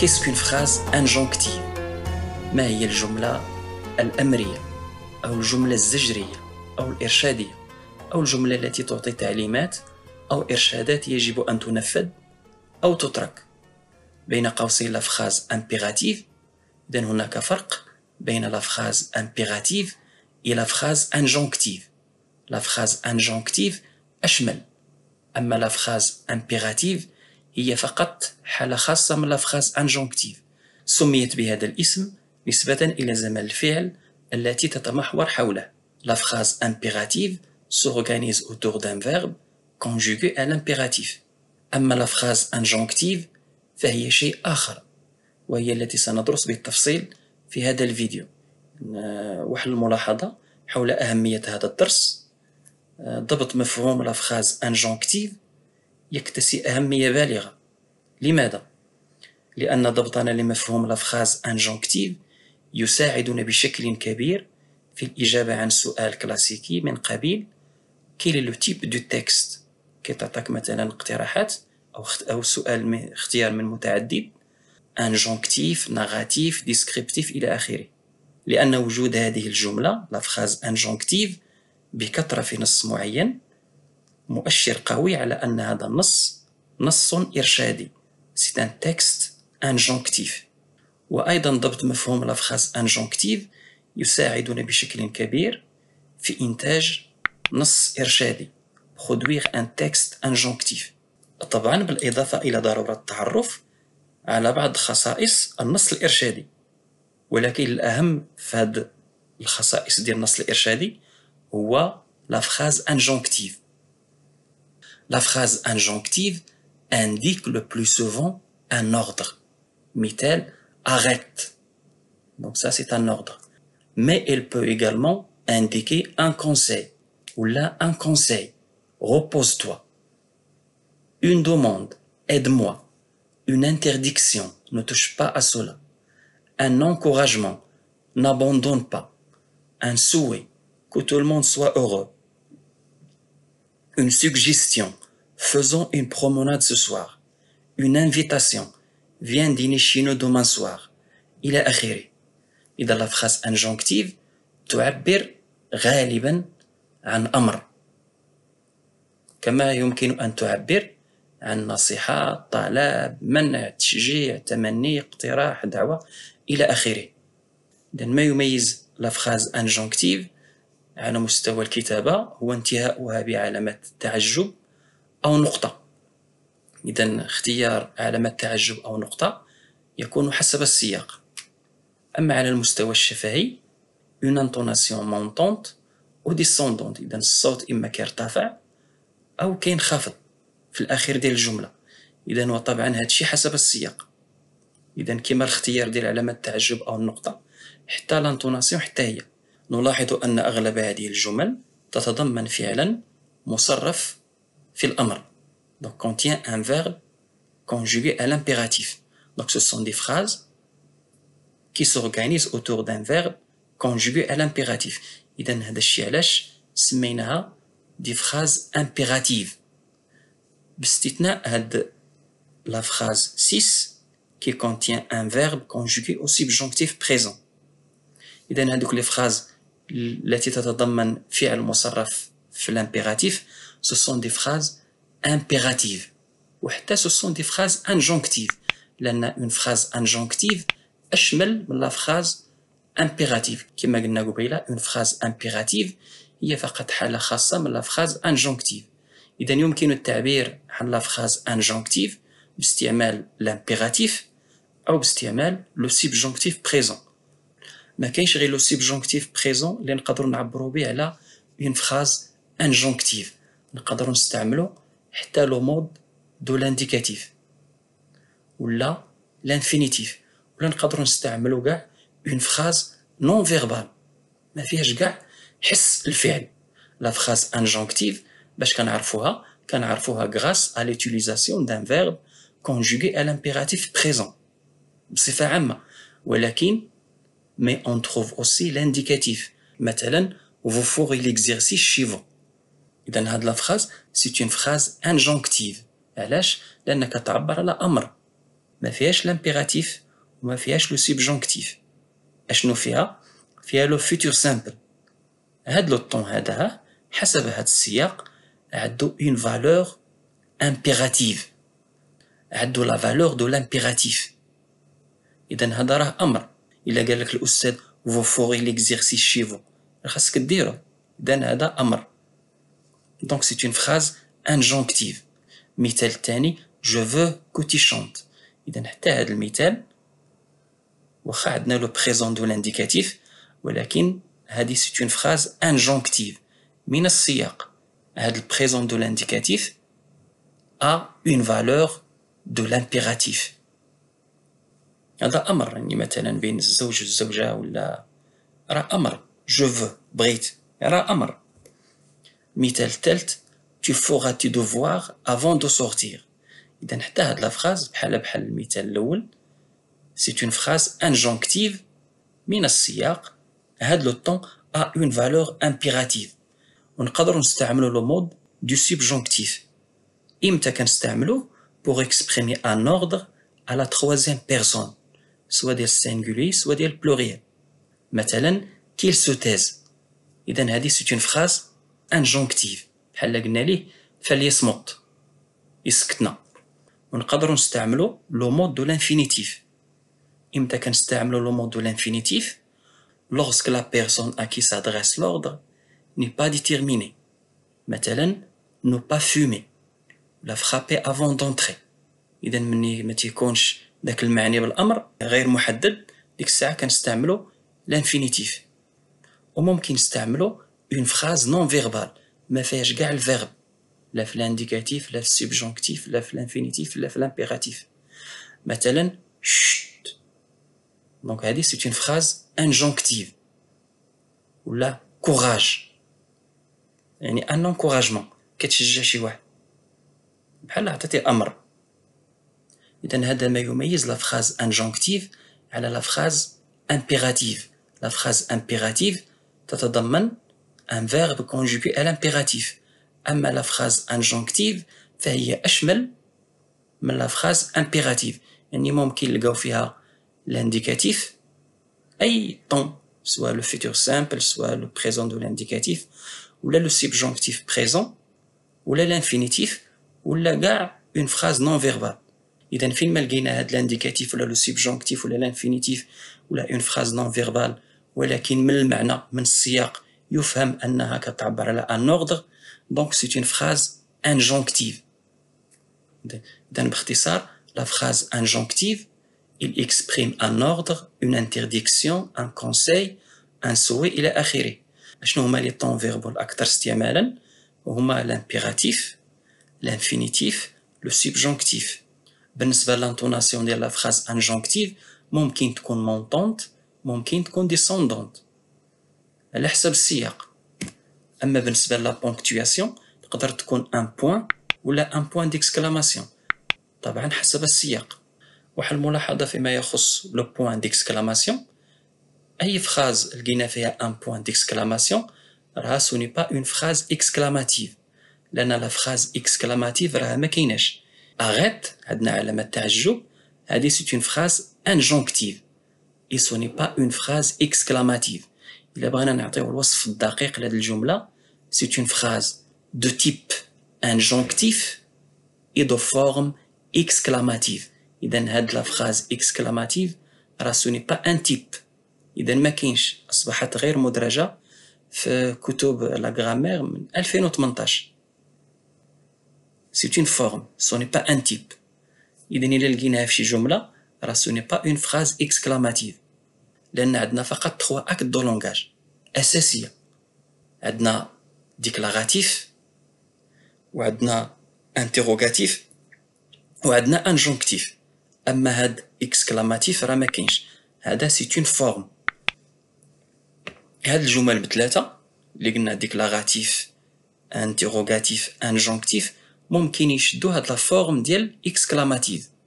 Qu'est-ce qu'une phrase injonctive? ما هي الجملة الأمرية أو الجملة الزجرية أو الإرشادية أو الجملة التي تعطي تعليمات أو إرشادات يجب أن تنفذ أو تترك؟ بين قوسين لا فراز امبيراتيف. إذن هناك فرق بين لا فراز امبيراتيف إلى فراز انجونكتيف. لا فراز انجونكتيف أشمل، أما لا فراز امبيراتيف هي فقط حالة خاصة من لا فراز انجونكتيف، سميت بهذا الاسم نسبة إلى زمن الفعل التي تتمحور حوله. لا فراز امبيراتيف s'organise autour d'un verbe conjugué à l'impératif. أما لا فراز انجونكتيف فهي شيء آخر، وهي التي سندرس بالتفصيل في هذا الفيديو. وحل الملاحظة حول أهمية هذا الدرس، ضبط مفهوم لا فراز انجونكتيف يكتسي أهمية بالغة. لماذا؟ لأن ضبطنا لمفهوم لا فراز انجونكتيف يساعدنا بشكل كبير في الإجابة عن سؤال كلاسيكي من قبيل كيل لو تيب دو تكست، كتعطيك مثلا اقتراحات أو سؤال اختيار من متعدد، انجونكتيف، نغاتيف، ديسكريبتيف إلى آخره. لأن وجود هذه الجملة لا فراز انجونكتيف بكثرة في نص معين مؤشر قوي على أن هذا النص نص إرشادي، سي ان تكست انجونكتيف. وأيضا ضبط مفهوم لا فراز انجونكتيف يساعدنا بشكل كبير في إنتاج نص إرشادي، produire un texte injonctif. طبعا بالإضافة إلى ضرورة التعرف على بعض خصائص النص الإرشادي، ولكن الأهم في هذه الخصائص ديال النص الإرشادي هو لا فراز انجونكتيف. لا فراز انجونكتيف indique le plus souvent un ordre. مثال arrête. Donc ça c'est un ordre. Mais elle peut également indiquer un conseil ou là un conseil. Repose-toi. Une demande, aide-moi. Une interdiction, ne touche pas à cela. Un encouragement, n'abandonne pas. Un souhait, que tout le monde soit heureux. Une suggestion, faisons une promenade ce soir. Une invitation, viens dîner chez nous demain soir. Il est akhiri. Et dans la phrase injonctive, تعبر غالبا عن أمر، كما يمكن أن تعبر عن نصيحة، طلب، منع، تشجيع، تمني، اقتراح، دعوة إلى آخره. إذن ما يميز لا فراز انجونكتيف على مستوى الكتابة هو انتهاؤها بعلامة تعجب أو نقطة. إذن اختيار علامة تعجب أو نقطة يكون حسب السياق. أما على المستوى الشفهي une intonation montante ou descendante. إذن الصوت إما كيرتفع أو كينخفض في الأخير ديال الجملة. إذن وطبعا هادشي حسب السياق. إذن كما الاختيار ديال علامة التعجب أو النقطة حتى لانتوناسيون حتى هي. نلاحظ أن أغلب هذه الجمل تتضمن فعلا مصرف في الأمر. Donc contient un verbe conjugué à l'impératif. Donc ce sont des phrases qui s'organisent autour d'un verbe conjugué à l'impératif. إذن هذا الشيء علاش سميناها دي فراز امبيراتيف، باستثناء هاد لا فراز 6 كي كونتين ان فيرب كونجوغي او سبجونكتيف بريزون. اذا هذوك لي فراز التي تتضمن فعل مصرف في الامبيراتيف سو سون دي فراز امبيراتيف، وحتى سو سون دي فراز انجونكتيف، لان اون فراز انجونكتيف اشمل من لا فراز امبيراتيف. كما قلنا قبيله اون فراز امبيراتيف هي فقط حالة خاصة من لا فراز انجونكتيف. إذن يمكن التعبير عن لا فراز انجونكتيف باستعمال الامبيراتيف أو باستعمال لو سيبجونكتيف بريزون. ما كاينش غير لو سيبجونكتيف بريزون اللي نقدروا نعبروا به على اون فراز انجونكتيف، نقدروا نستعملوا حتى لو مود دو لانديكاتيف ولا لانفينيتيف، ولا نقدروا نستعملوا كاع اون فراز نون فيربال ما فيهاش كاع حس الفعل. لا فراز انجونكتيف باش كنعرفوها غراس ا ليتيليزاسيون دان فيرب كونجوغي ا لامبيراتيف بريزون بصفه عامه، ولكن مي اون تروف اوسي لانديكاتيف، مثلا فو فوغي ليكزيرسيس شيفو. اذا هاد لا فراز سي اون فراز انجونكتيف. علاش؟ لانك تعبر على امر، ما فيهاش لامبيراتيف وما فيهاش لو سيبجونكتيف. اشنو فيها؟ فيها لو فيتور سامبل. هاد لو طون هذا حسب هاد السياق عندو اون فالور امبيراتيف، عندو لا فالور دو لامبيراتيف. اذا هذا راه امر. الا قال لك الاستاذ فو فوري ليكزيرسيس شي فو، خاصك ديرو، اذا هذا امر. دونك سي اون فراز انجونكتيف. مثال الثاني جو فو كو تي شونت. اذا حتى هذا المثال واخا عندنا لو بريزون دو لانديكاتيف، ولكن هذه سي اون فراز انجونكتيف. من السياق هذا البريزون دو لانديكاتيف ا اون فالور دو لامبيراتيف. هذا امر، يعني مثلا بين الزوج والزوجه ولا راه امر. جو فو بغيت راه امر. مثال الثالث tu feras tes devoirs avant de sortir. إذن حتى هاد الفراز بحال المثال الأول سي اون فراز انجونكتيف. من السياق هاد لو طون ا اون فالور امبيراتيف، ونقدروا نستعملو لو مود دو سيبجونكتيف. إمتى كنستعملوه؟ بوغ اكسبريمي ان اوردر ا لا تروازيام بيرسون، سوا ديال السينغولي سوا ديال البلوريال. مثلا كيل سو تيز، إذن هادي سي اون فراز انجونكتيف بحال قلنا ليه فليصمت، يسكتنا. ونقدروا نستعملوا لو مود دو لانفينيتيف. امتى كنستعملوا لو مود دو لانفينيتيف؟ لوغسك لا بيرسون ا كي سادريس لوردر ني با ديتيرميني، مثلا نو با فومي ولا فرابي افون دونتري. اذا ملي ما تيكونش داك المعني بالامر غير محدد، ديك الساعه كنستعملوا لانفينيتيف. وممكن نستعملوا اون فراز نون فيربال ما فيهاش كاع الفيرب، لا في الانديكاتيف لا في السبجونكتيف لا في الانفينيتيف لا في الامبيراتيف. مثلا شت، دونك هادي سي اون فراز انجونكتيف. ولا كوراج، يعني ان انكوراجمون، كتشجع شي واحد بحال عطيتي امر. اذا هذا ما يميز لا فراز انجونكتيف على لا فراز امبيراتيف. لا فراز امبيراتيف تتضمن un verbe conjugué à l'impératif. أما la phrase injonctive فهي أشمل من la phrase impérative، يعني ممكن نلقاو فيها l'indicatif أي طون، سواء le futur simple سواء le présent de l'indicatif ولا le subjonctif présent ولا l'infinitif ولا كاع une phrase non verbale. إذا فين ما لقينا هاد l'indicatif ولا le subjonctif ولا l'infinitif ولا une phrase non verbale ولكن من المعنى من السياق يفهم أنها كتعبر على ان اوردر، دونك سي اون فراز انجونكتيف. إذن باختصار لا فراز انجونكتيف il exprime un ordre، une interdiction، un conseil، un souhait إلى آخره. شنو هما لي طون فيرب الأكثر استعمالا؟ هما لامبيراتيف، لانفينيتيف، لو سيبجونكتيف. بالنسبة لانطوناسيون ديال لا فراز انجونكتيف ممكن تكون مونطونت ممكن تكون ديسوندونت على حسب السياق. اما بالنسبه لا بونكتواسيون تقدر تكون ان بوين ولا ان بوين ديكسكلاماسيون، طبعا حسب السياق. واحد الملاحظه فيما يخص لو بوين ديكسكلاماسيون، اي فراز لقينا فيها ان بوين ديكسكلاماسيون راه سوني با اون فراز اكسكلاماتيف، لان لا فراز اكسكلاماتيف راه ما كايناش. اريت عندنا علامه تعجب، هذه سي اون فراز انجونكتيف اي سوني با اون فراز اكسكلاماتيف. إلا بغينا نعطيو الوصف الدقيق لهاد الجملة سي اون فراز دو تيب انجونكتيف اي دو فورم اكسكلاماتيف. إذا هاد لا فراز اكسكلاماتيف راه سوني با ان تيب، إذا ما كاينش، أصبحت غير مدرجة في كتب لا غرامير من 2018. سي اون فورم سوني با ان تيب، إذا إلا لقيناها في شي جملة راه سوني با اون فراز اكسكلاماتيف، لأن عندنا فقط 3 أكت دو لونغاج أساسية، عندنا ديكلاغاتيف وعندنا انتيروغاتيف وعندنا انجونكتيف. أما هاد إكسكلاماتيف راه مكاينش، هذا سي اون فورم. هاد الجمل بثلاثة اللي قلنا ديكلاغاتيف انتيروغاتيف انجونكتيف ممكن يشدو هاد لا فورم ديال إكسكلاماتيف.